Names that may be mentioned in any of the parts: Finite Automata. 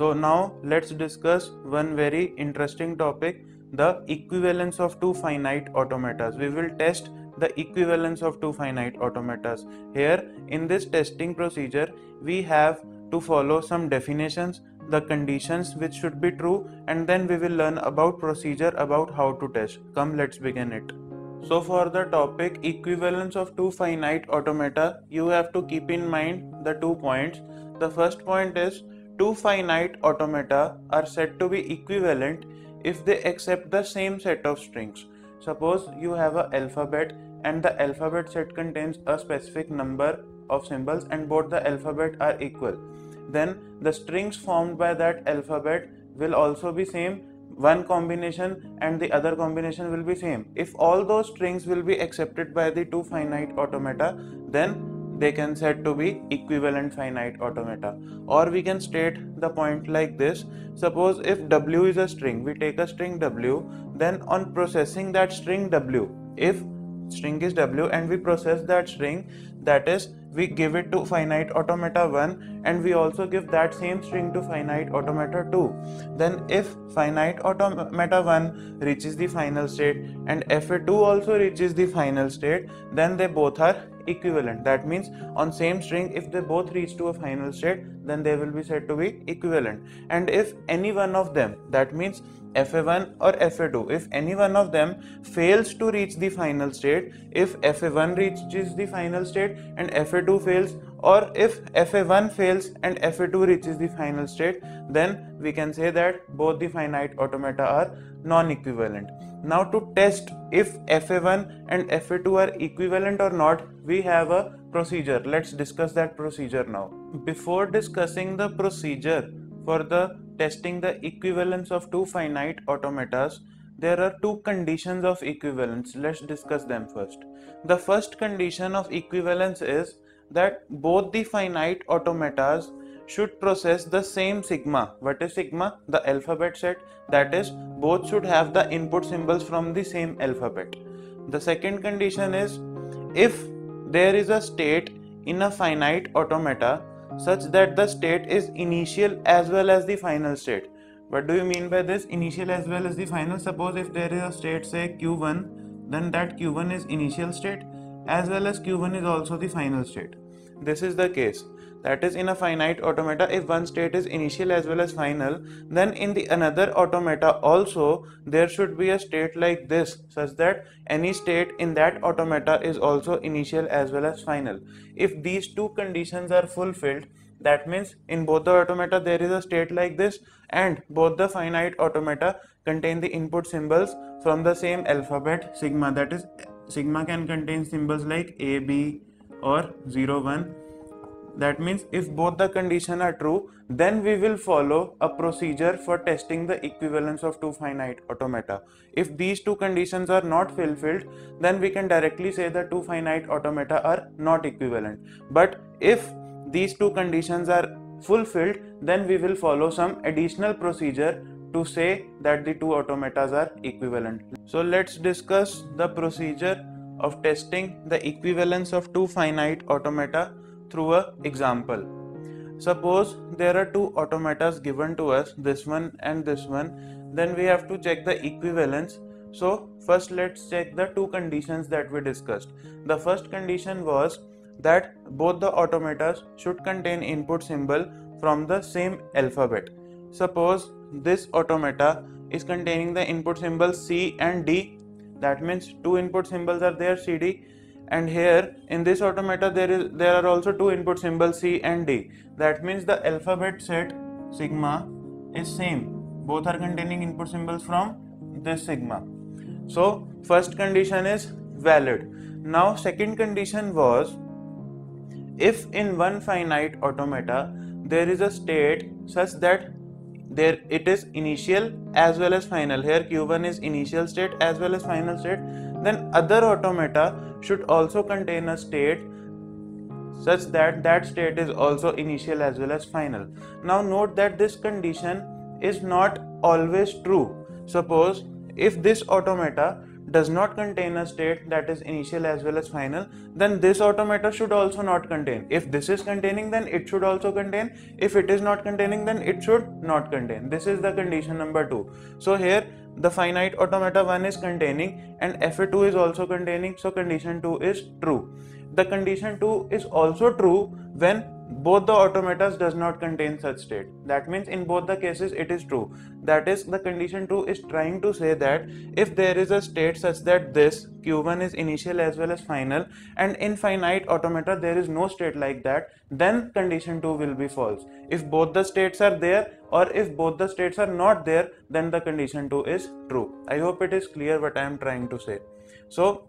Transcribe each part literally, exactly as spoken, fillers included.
So now let's discuss one very interesting topic, the equivalence of two finite automatas. We will test the equivalence of two finite automatas. Here in this testing procedure, we have to follow some definitions, the conditions which should be true, and then we will learn about procedure about how to test. Come, let's begin it. So for the topic equivalence of two finite automata, you have to keep in mind the two points. The first point is two finite automata are said to be equivalent if they accept the same set of strings. Suppose you have an alphabet and the alphabet set contains a specific number of symbols and both the alphabet are equal. Then the strings formed by that alphabet will also be same. One combination and the other combination will be same. If all those strings will be accepted by the two finite automata, then they can said to be equivalent finite automata. Or we can state the point like this. Suppose if W is a string, we take a string W, then on processing that string W, if string is W and we process that string, that is, we give it to finite automata one and we also give that same string to finite automata two. Then if finite automata one reaches the final state and F A two also reaches the final state, then they both are equivalent. That means on same string, if they both reach to a final state, then they will be said to be equivalent. And if any one of them, that means F A one or F A two, if any one of them fails to reach the final state, if F A one reaches the final state and F A two fails, or if F A one fails and F A two reaches the final state, then we can say that both the finite automata are non-equivalent. Now to test if F A one and F A two are equivalent or not, we have a procedure. Let's discuss that procedure now. Before discussing the procedure for the testing the equivalence of two finite automatas, there are two conditions of equivalence. Let's discuss them first. The first condition of equivalence is that both the finite automatas should process the same sigma. What is sigma? The alphabet set. That is, both should have the input symbols from the same alphabet. The second condition is, if there is a state in a finite automata such that the state is initial as well as the final state. What do you mean by this? Initial as well as the final. Suppose if there is a state, say Q one, then that Q one is initial state as well as Q one is also the final state. This is the case. That is, in a finite automata, if one state is initial as well as final, then in the another automata also there should be a state like this, such that any state in that automata is also initial as well as final. If these two conditions are fulfilled, that means in both the automata there is a state like this and both the finite automata contain the input symbols from the same alphabet sigma. That is, sigma can contain symbols like A, B or zero, one. That means if both the conditions are true, then we will follow a procedure for testing the equivalence of two finite automata. If these two conditions are not fulfilled, then we can directly say that two finite automata are not equivalent. But if these two conditions are fulfilled, then we will follow some additional procedure to say that the two automatas are equivalent. So let's discuss the procedure of testing the equivalence of two finite automata through an example. Suppose there are two automatas given to us, this one and this one, then we have to check the equivalence. So first let's check the two conditions that we discussed. The first condition was that both the automatas should contain input symbol from the same alphabet. Suppose this automata is containing the input symbols C and D. That means two input symbols are there, C, D. And here in this automata there is there are also two input symbols C and D. That means the alphabet set sigma is same. Both are containing input symbols from this sigma. So first condition is valid. Now second condition was, if in one finite automata there is a state such that there it is initial as well as final. Here Q one is initial state as well as final state. Then other automata should also contain a state such that that state is also initial as well as final. Now note that this condition is not always true. Suppose if this automata does not contain a state that is initial as well as final, then this automata should also not contain. If this is containing, then it should also contain. If it is not containing, then it should not contain. This is the condition number two. So here the finite automata one is containing and F A two is also containing, so condition two is true. The condition two is also true when both the automatas does not contain such state. That means in both the cases it is true. That is, the condition two is trying to say that if there is a state such that this Q one is initial as well as final, and in finite automata there is no state like that, then condition two will be false. If both the states are there or if both the states are not there, then the condition two is true. I hope it is clear what I am trying to say. So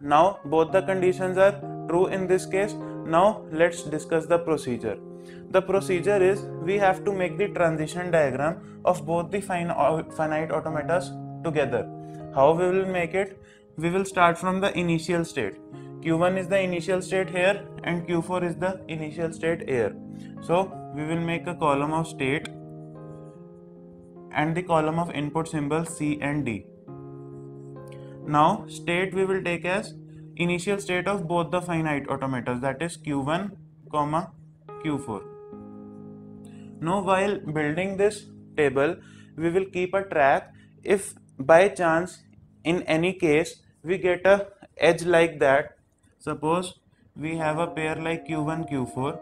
now both the conditions are true in this case. Now let's discuss the procedure. The procedure is we have to make the transition diagram of both the finite automatas together. How we will make it? We will start from the initial state. Q one is the initial state here and Q four is the initial state here. So we will make a column of state and the column of input symbols C and D. Now state we will take as initial state of both the finite automatas, that is Q one, comma Q four. Now while building this table, we will keep a track if by chance in any case we get a edge like that. Suppose we have a pair like Q one, Q four.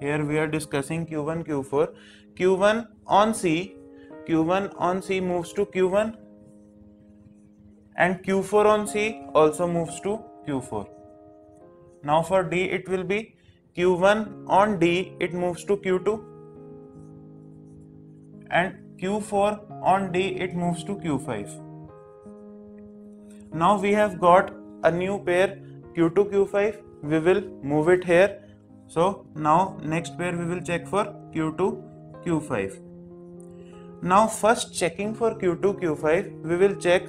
Here we are discussing Q one, Q four. Q one on C, Q one on C moves to Q one and Q four on C also moves to Q four. Now for D it will be Q one on D, it moves to Q two, and Q four on D it moves to Q five. Now we have got a new pair Q two, Q five. We will move it here. So now next pair we will check for Q two, Q five. Now first checking for Q two, Q five, we will check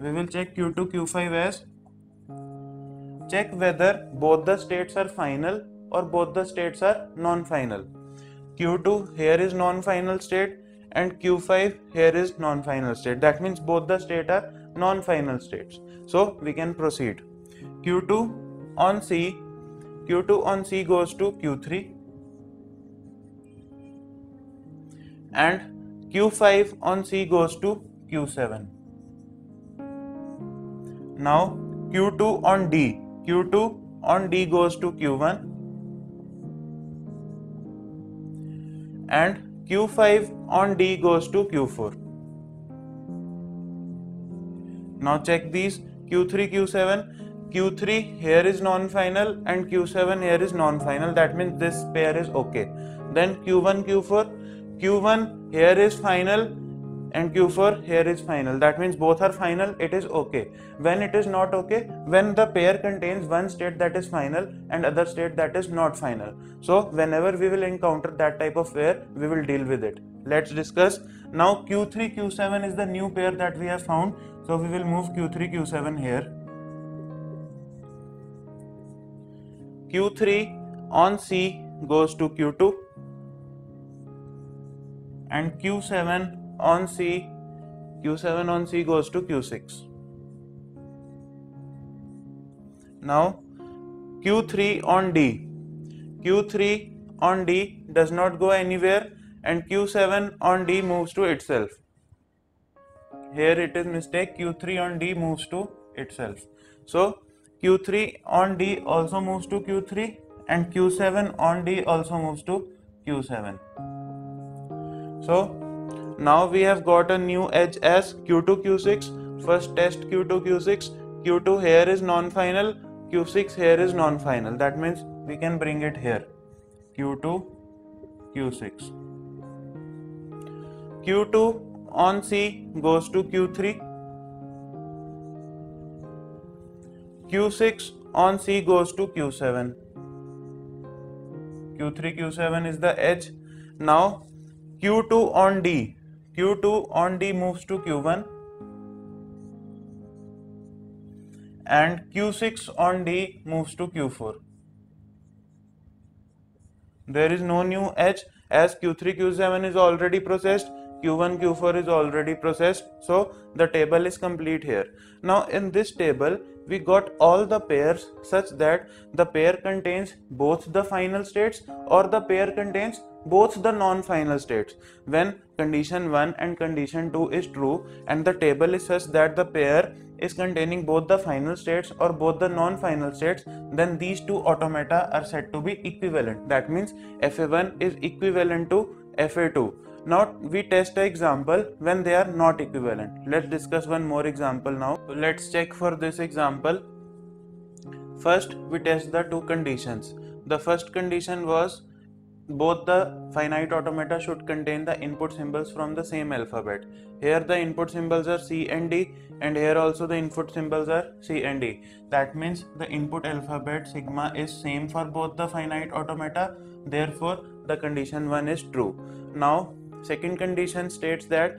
we will check Q two, Q five as check whether both the states are final or both the states are non-final. Q two here is non-final state and Q five here is non-final state. That means both the states are non-final states. So we can proceed. Q two on C, Q two on C goes to Q three and Q five on C goes to Q seven. Now Q two on D, Q two on D goes to Q one and Q five on D goes to Q four. Now check these Q three, Q seven. Q three here is non-final and Q seven here is non-final. That means this pair is okay. Then Q one, Q four. Q one here is final and Q four here is final. That means both are final, it is okay. When it is not okay? When the pair contains one state that is final and other state that is not final. So whenever we will encounter that type of pair, we will deal with it. Let's discuss. Now Q three, Q seven is the new pair that we have found. So we will move Q three, Q seven here. Q three on C goes to Q two and Q seven on C, Q seven on C goes to Q six. Now Q three on D, Q three on D does not go anywhere and Q seven on D moves to itself. Here it is mistake, Q three on D moves to itself. So Q three on D also moves to Q three and Q seven on D also moves to Q seven. So now we have got a new edge as Q two, Q six. First test Q two, Q six. Q two here is non-final, Q six here is non-final. That means we can bring it here. Q two, Q six. Q two on C goes to Q three. Q six on C goes to Q seven. Q three, Q seven is the edge. Now Q two on D. Q two on D moves to Q one and Q six on D moves to Q four. There is no new edge as Q three, Q seven is already processed. Q one, Q four is already processed. So the table is complete here. Now in this table, we got all the pairs such that the pair contains both the final states or the pair contains both the non-final states. When condition one and condition two is true and the table is such that the pair is containing both the final states or both the non-final states, then these two automata are said to be equivalent. That means F A one is equivalent to F A two. Now we test an example when they are not equivalent. Let's discuss one more example now. Let's check for this example. First we test the two conditions. The first condition was both the finite automata should contain the input symbols from the same alphabet. Here the input symbols are C and D, and here also the input symbols are C and D. That means the input alphabet sigma is same for both the finite automata. Therefore the condition one is true. Now second condition states that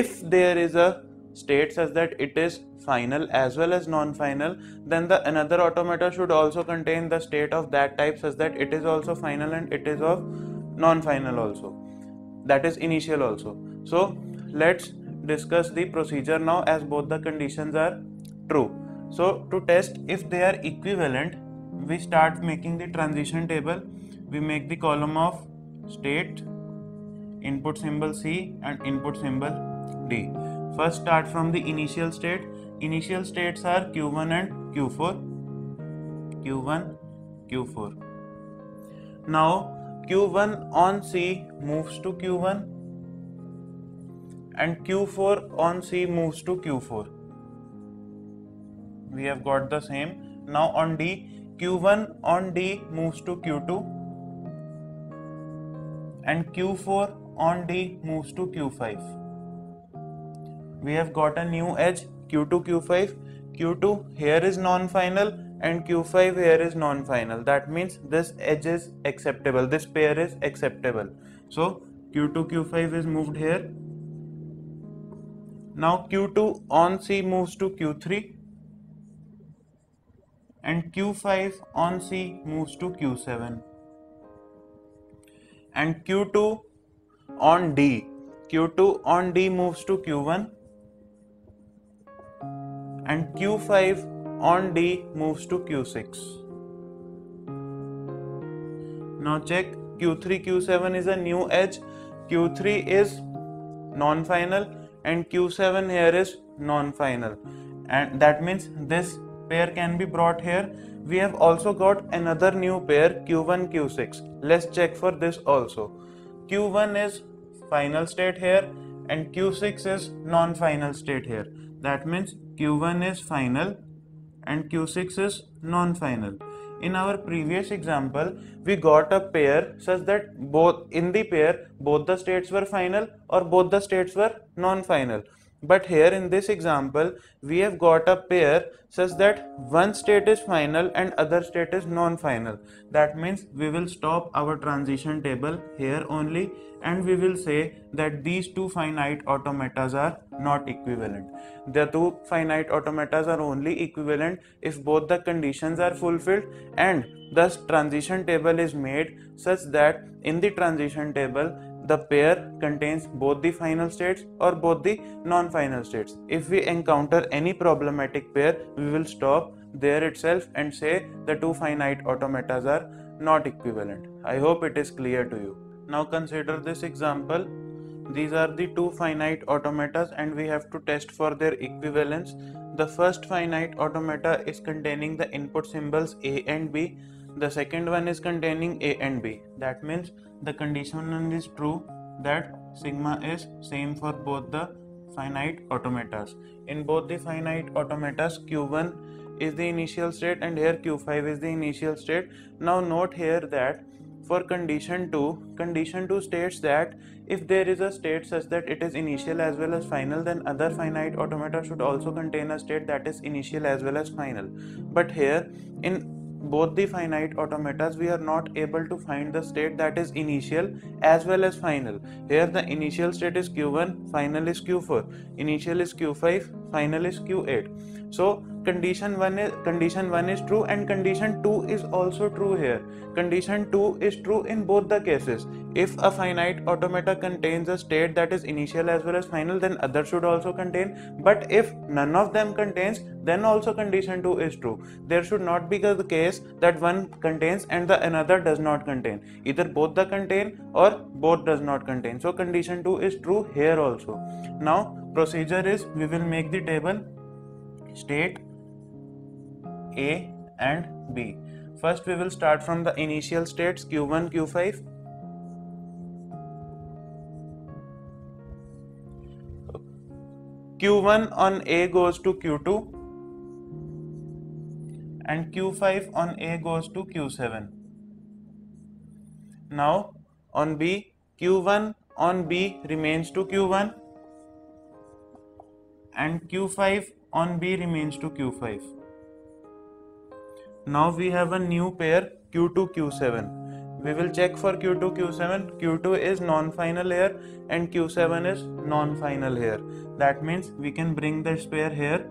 if there is a state such that it is final as well as non-final, then the another automata should also contain the state of that type such that it is also final and it is of non-final also, that is initial also. So let's discuss the procedure now, as both the conditions are true. So to test if they are equivalent, we start making the transition table. We make the column of state, input symbol C and input symbol D. First start from the initial state. Initial states are Q one and Q four. Q one, Q four. Now Q one on C moves to Q one and Q four on C moves to Q four. We have got the same. Now on D, Q one on D moves to Q two and Q four on D moves to Q five. We have got a new edge, Q two, Q five. Q two here is non-final and Q five here is non-final. That means this edge is acceptable, this pair is acceptable. So Q two, Q five is moved here. Now Q two on C moves to Q three and Q five on C moves to Q seven. And Q two on D. Q two on D moves to Q one and Q five on D moves to Q six. Now check, Q three, Q seven is a new edge. Q three is non-final and Q seven here is non-final, and that means this pair can be brought here. We have also got another new pair, Q one, Q six. Let's check for this also. Q one is final state here and Q six is non-final state here. That means Q one is final and Q six is non-final. In our previous example, we got a pair such that both in the pair both the states were final or both the states were non-final. But here in this example, we have got a pair such that one state is final and other state is non-final. That means we will stop our transition table here only and we will say that these two finite automatas are not equivalent. The two finite automatas are only equivalent if both the conditions are fulfilled, and thus transition table is made such that in the transition table, the pair contains both the final states or both the non-final states. If we encounter any problematic pair, we will stop there itself and say the two finite automatas are not equivalent. I hope it is clear to you. Now consider this example. These are the two finite automatas and we have to test for their equivalence. The first finite automata is containing the input symbols A and B. The second one is containing A and B. That means the condition one is true, that sigma is same for both the finite automatas. In both the finite automatas, Q one is the initial state and here Q five is the initial state. Now note here that for condition two, condition two states that if there is a state such that it is initial as well as final, then other finite automata should also contain a state that is initial as well as final. But here in both the finite automatas, we are not able to find the state that is initial as well as final. Here the initial state is Q one, final is Q four, initial is Q five, final is Q eight. So condition one is condition one is true and condition two is also true here. Condition two is true in both the cases. If a finite automata contains a state that is initial as well as final, then other should also contain. But if none of them contains, then also condition two is true. There should not be the case that one contains and the another does not contain. Either both the contain or both does not contain. So condition two is true here also. Now procedure is, we will make the table state A and B. First we will start from the initial states Q one, Q five. Q one on A goes to Q two. And Q five on A goes to Q seven. Now on B, Q one on B remains to Q one and Q five on B remains to Q five. Now we have a new pair Q two, Q seven. We will check for Q two, Q seven. Q two is non-final here and Q seven is non-final here. That means we can bring this pair here,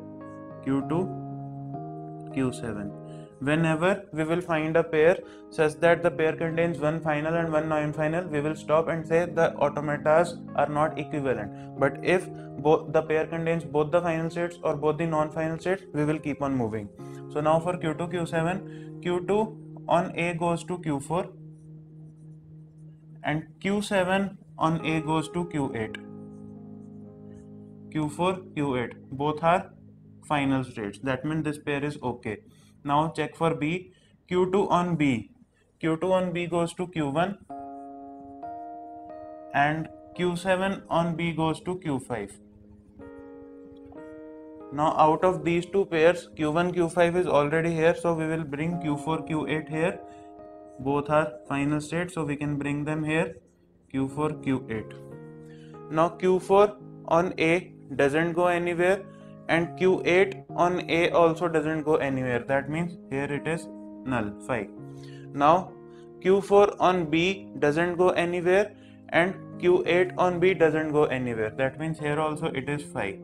Q two, Q seven. Whenever we will find a pair such that the pair contains one final and one non-final, we will stop and say the automatas are not equivalent. But if both the pair contains both the final states or both the non-final states, we will keep on moving. So now for Q two, Q seven, Q two on A goes to Q four and Q seven on A goes to Q eight. Q four, Q eight, both are final states. That means this pair is okay. Now check for B. Q two on B. Q two on B goes to Q one and Q seven on B goes to Q five. Now out of these two pairs, Q one, Q five is already here, so we will bring Q four, Q eight here. Both are final states, so we can bring them here, Q four, Q eight. Now Q four on A doesn't go anywhere and Q eight on A also doesn't go anywhere. That means here it is null, phi. Now Q four on B doesn't go anywhere and Q eight on B doesn't go anywhere. That means here also it is phi.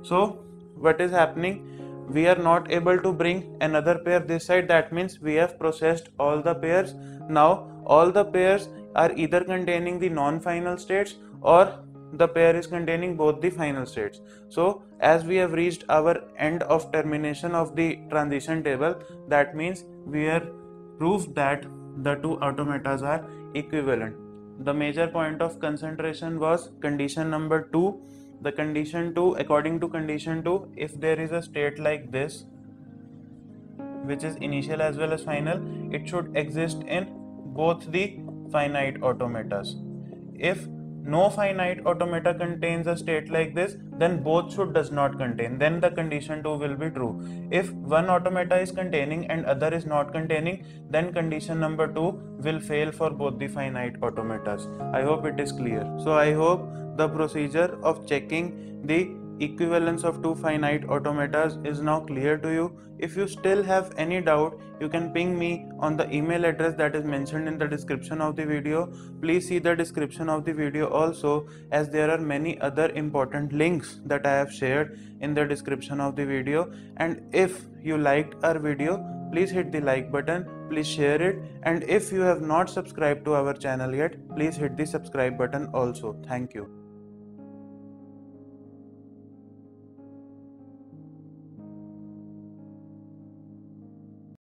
So what is happening? We are not able to bring another pair this side. That means we have processed all the pairs. Now all the pairs are either containing the non-final states or the pair is containing both the final states. So as we have reached our end of termination of the transition table, that means we have proved that the two automatas are equivalent. The major point of concentration was condition number two. The condition two, according to condition two, if there is a state like this, which is initial as well as final, it should exist in both the finite automatas. If no finite automata contains a state like this, then both should does not contain. Then the condition two will be true. If one automata is containing and other is not containing, then condition number two will fail for both the finite automatas. I hope it is clear. So I hope the procedure of checking the equivalence of two finite automatas is now clear to you. If you still have any doubt, you can ping me on the email address that is mentioned in the description of the video. Please see the description of the video also, as there are many other important links that I have shared in the description of the video. And if you liked our video, please hit the like button, please share it, and if you have not subscribed to our channel yet, please hit the subscribe button also. Thank you.